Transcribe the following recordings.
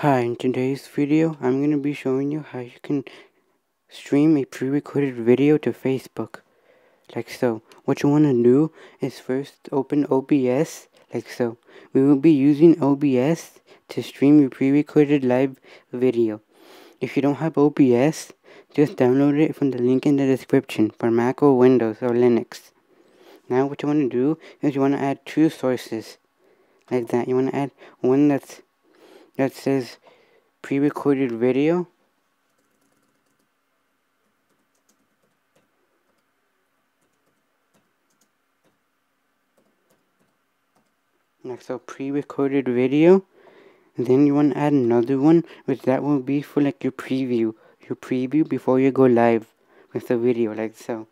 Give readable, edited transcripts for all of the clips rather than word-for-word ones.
Hi, in today's video I'm going to be showing you how you can stream a pre-recorded video to Facebook like so. What you want to do is first open OBS like so. We will be using OBS to stream your pre-recorded live video. If you don't have OBS, just download it from the link in the description for Mac or Windows or Linux. Now what you want to do is you want to add two sources like that. You want to add one that says pre-recorded video, like so, pre-recorded video. And then you want to add another one, which that will be for like your preview before you go live with the video like so.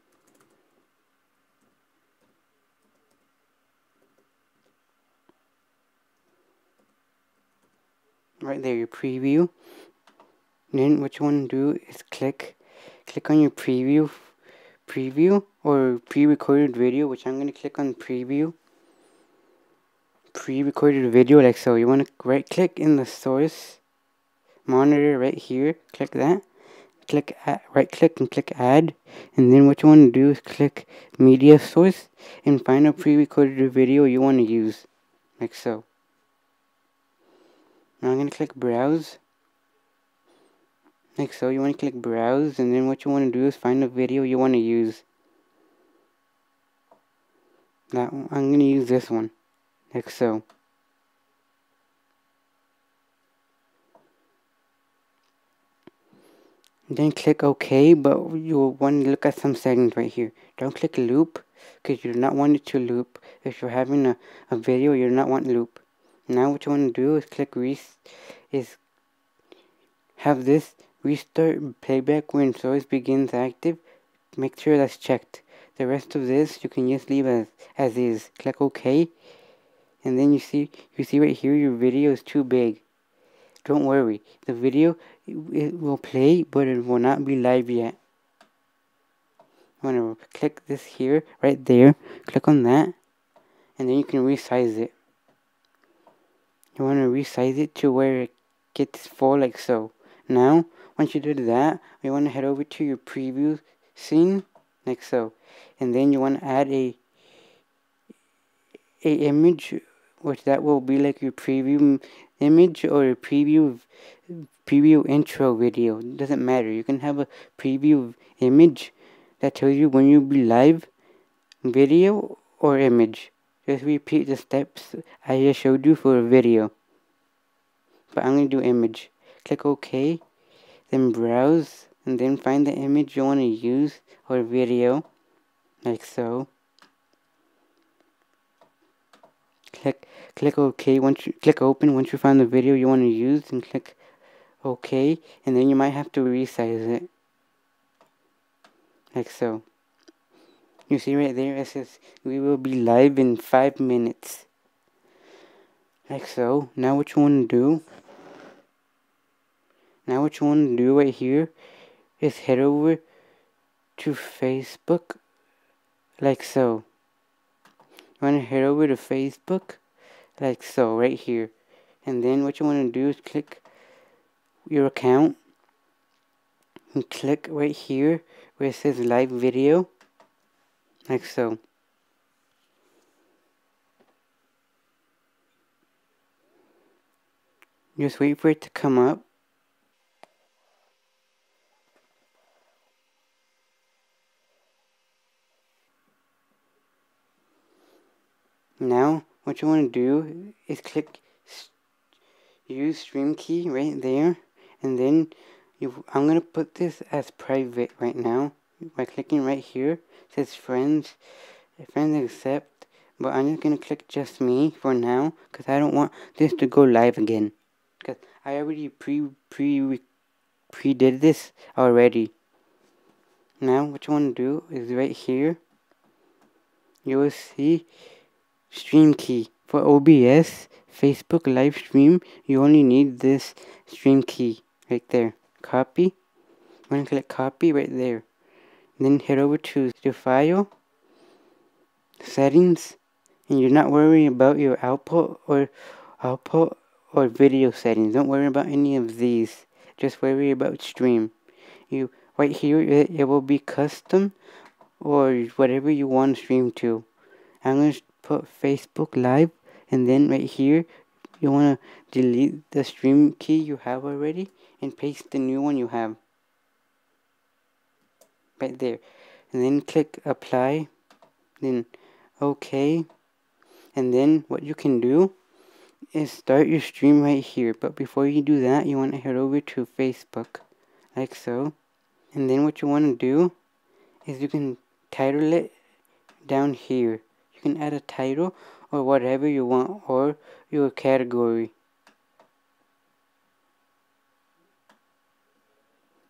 Right there, your preview. Then what you want to do is click on your preview or pre-recorded video, which I'm going to click on preview, pre-recorded video like so. You want to right click in the source monitor right here, click that, right click and click add. And then what you want to do is click media source and find a pre-recorded video you want to use like so. Now I'm going to click browse like so. You want to click browse, and then what you want to do is find a video you want to use. That one, I'm going to use this one like so. Then click OK, but you want to look at some settings right here. Don't click loop because you do not want it to loop. If you're having a video, you do not want loop. Now what you want to do is have this restart playback when source begins active. Make sure that's checked. The rest of this you can just leave as is. Click OK, and then you see right here your video is too big. Don't worry, the video it will play, but it will not be live yet. I'm gonna click this here, right there. Click on that, and then you can resize it. You want to resize it to where it gets full like so. Now, once you do that, you want to head over to your preview scene like so. And then you want to add a image, which that will be like your preview image or a preview intro video. It doesn't matter. You can have a preview image that tells you when you'll be live, video or image. Just repeat the steps I just showed you for a video, but I'm going to do image. Click OK, then browse, and then find the image you want to use or video like so. Click OK. Once you click open, once you find the video you want to use, and click OK, and then you might have to resize it like so. You see right there, it says we will be live in 5 minutes like so. Now what you want to do right here is head over to Facebook like so. You want to head over to Facebook like so, right here. And then what you want to do is click your account and click right here where it says live video like so. Just wait for it to come up. Now what you want to do is click use stream key right there, and then I'm going to put this as private right now. By clicking right here, it says friends accept, but I'm just going to click just me for now because I don't want this to go live again, because I already did this already. Now what you want to do is right here you will see stream key. For OBS Facebook live stream you only need this stream key right there. Copy, I'm going to click copy right there. Then head over to file, settings, and you're not worrying about your output or or video settings. Don't worry about any of these. Just worry about stream. You right here, it will be custom or whatever you want to stream to. I'm going to put Facebook Live, and then right here you want to delete the stream key you have already and paste the new one you have right there, and then click apply, then OK. And then what you can do is start your stream right here, but before you do that you want to head over to Facebook like so, and then what you want to do is you can title it down here. You can add a title or whatever you want, or your category.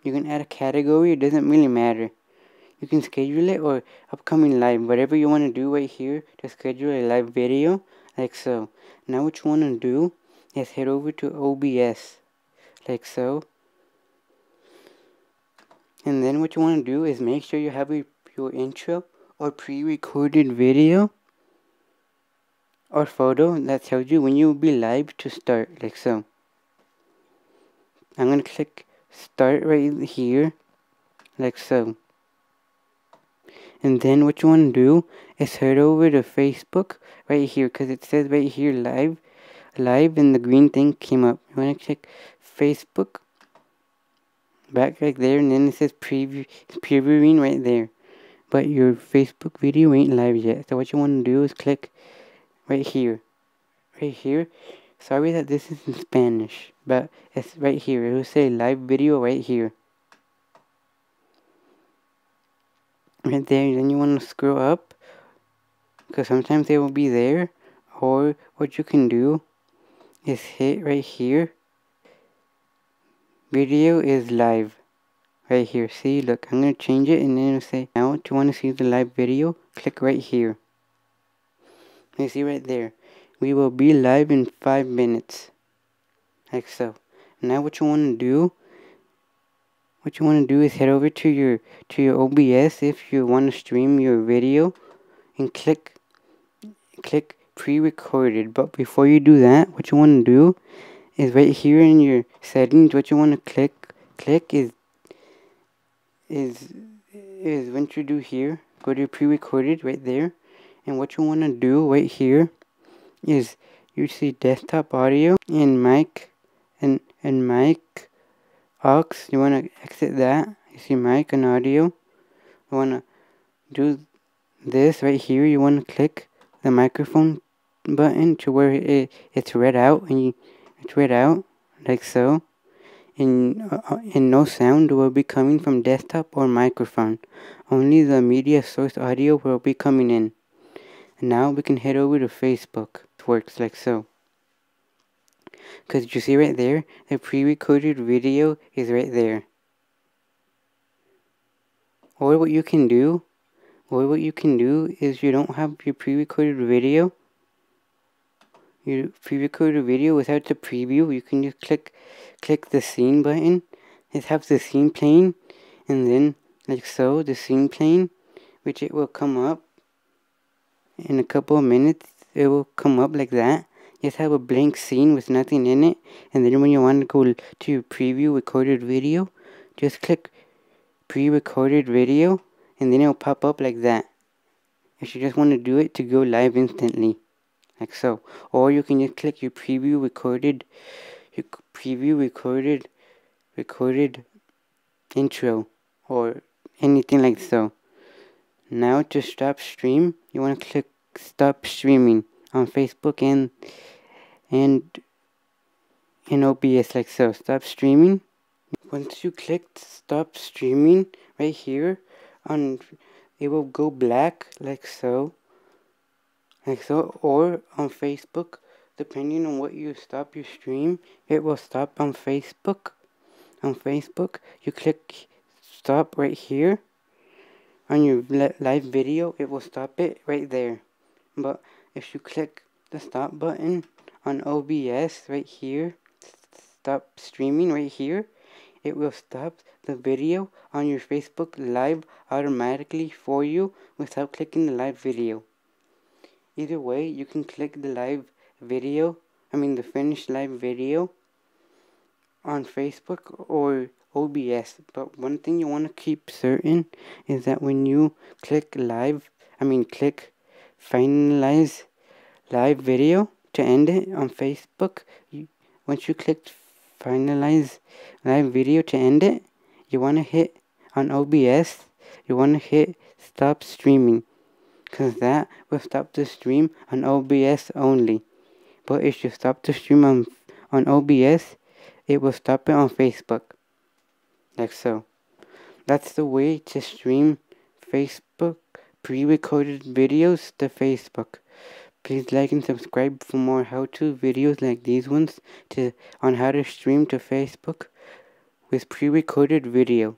You can add a category, it doesn't really matter. You can schedule it or upcoming live, whatever you want to do right here to schedule a live video like so. Now what you want to do is head over to OBS like so, and then what you want to do is make sure you have your intro or pre-recorded video or photo that tells you when you will be live to start like so. I'm going to click start right here like so. And then what you want to do is head over to Facebook right here, because it says right here live and the green thing came up. You want to click Facebook back right there, and then it says previewing right there, but your Facebook video ain't live yet. So what you want to do is click right here. Sorry that this is in Spanish, but it's right here. It will say live video right here. Right there, then you want to scroll up, because sometimes they will be there, or what you can do is hit right here, video is live, right here. See, look, I'm going to change it, and then it'll say, now if you want to see the live video, click right here. You see right there, we will be live in 5 minutes, like so. Now what you want to do is head over to your OBS if you want to stream your video, and click pre-recorded. But before you do that, what you want to do is right here in your settings, what you want to click is once you do here, go to pre-recorded right there, and what you want to do right here is you see desktop audio and mic and mic aux. You want to exit that. You see mic and audio, you want to do this right here. You want to click the microphone button to where it's read out, and it's read out like so, and no sound will be coming from desktop or microphone. Only the media source audio will be coming in. And now we can head over to Facebook. It works like so, because you see right there, the pre-recorded video is right there. Or what you can do is, you don't have your pre-recorded video, without the preview, you can just click the scene button. It has the scene playing, and then like so, the scene playing, which it will come up in a couple of minutes. It will come up like that. Just have a blank scene with nothing in it, and then when you want to go to preview recorded video, just click pre-recorded video, and then it'll pop up like that. If you just want to do it to go live instantly, like so, or you can just click your preview recorded intro or anything like so. Now to stop stream, you want to click stop streaming on Facebook and OBS like so. Stop streaming. Once you clicked stop streaming right here, on it will go black like so, or on Facebook, depending on what you stop your stream, it will stop on Facebook. On Facebook, you click stop right here. On your live video, it will stop it right there. But if you click the stop button on OBS right here, stop streaming right here, it will stop the video on your Facebook Live automatically for you without clicking the live video. Either way, you can click the live video the finished live video on Facebook or OBS. But one thing you want to keep certain is that when you click live, click finalize live video to end it on Facebook, once you clicked finalize live video to end it, you want to hit on OBS, you want to hit stop streaming, because that will stop the stream on OBS only. But if you stop the stream on OBS, it will stop it on Facebook, like so. That's the way to stream Facebook pre-recorded videos to Facebook. Please like and subscribe for more how-to videos like these ones on how to stream to Facebook with pre-recorded video.